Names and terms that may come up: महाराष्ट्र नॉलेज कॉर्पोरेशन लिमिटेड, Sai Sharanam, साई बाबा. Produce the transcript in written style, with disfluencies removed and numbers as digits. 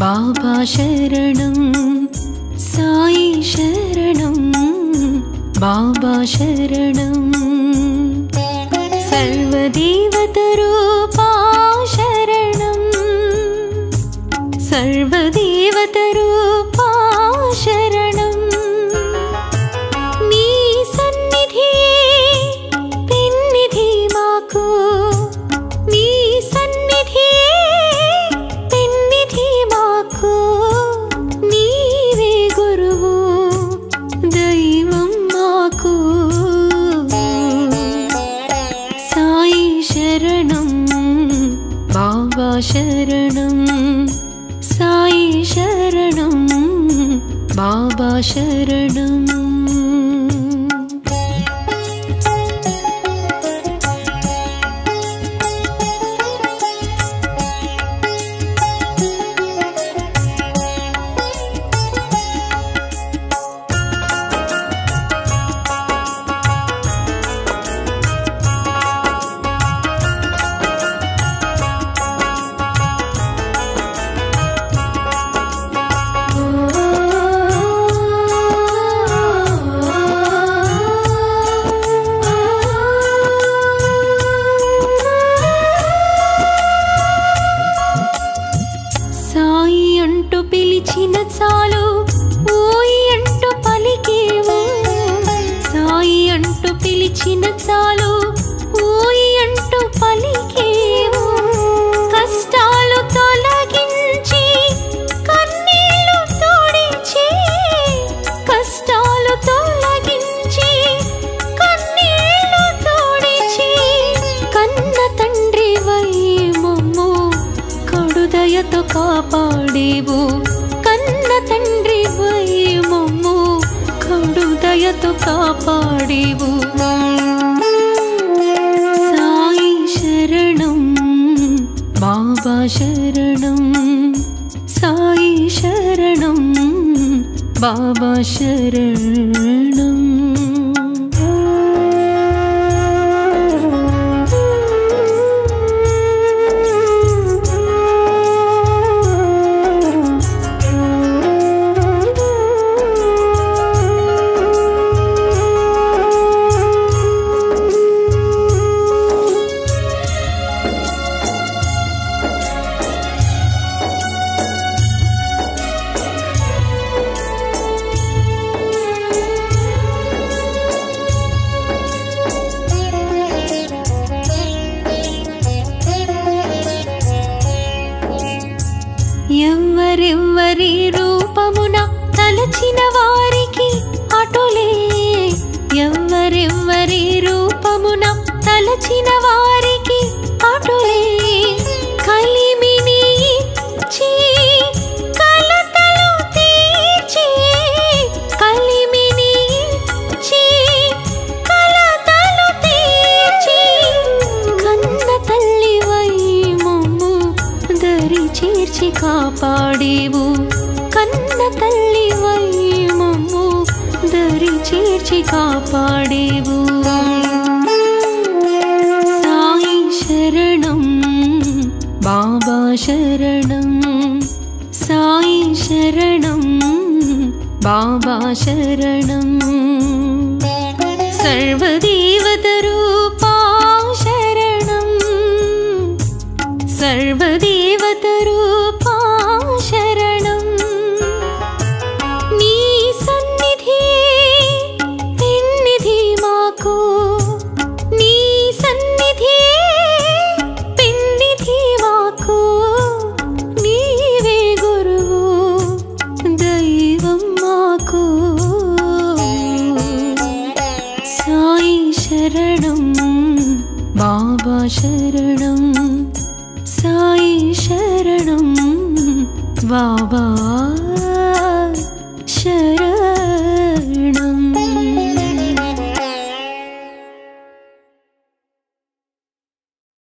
बाबा शरणम साई शरणम बाबा शरणम सर्वदेवतरूपा शरणम सर्वदेवतरूपा शरणम नी सन्निधि पिन्निधि माकु नी सन्निधि पिन्निधि माकु नीवे गुरुवु दैवं माकु साई शरणं बाबा शरणं साई शरणं बाबा शरणं। साई शरणं बाबा शरणं साई शरणं बाबा शरणं। एव्वरेव्वरि रूपमुन तलचिन वारिकी अटुले एव्वरेव्वरि रूपमुन तलचिन वारिकी अटुले कलिमिनि इच्छि कलतलु तीर्चि कलिमिनि इच्छि कलतलु तीर्चि कन्न तल्लिवै मम्मु दरि चीर्चि कापाडिवु कन्न तल्लिवै मम्मु दरि चीर्चि कापाडिवु साई शरणं बाबा शरणं साई शरणं बाबा शरणं सर्वदेवतरूपा शरणं सर्वदेवतरूपा शरणं साई शरणं बाबा।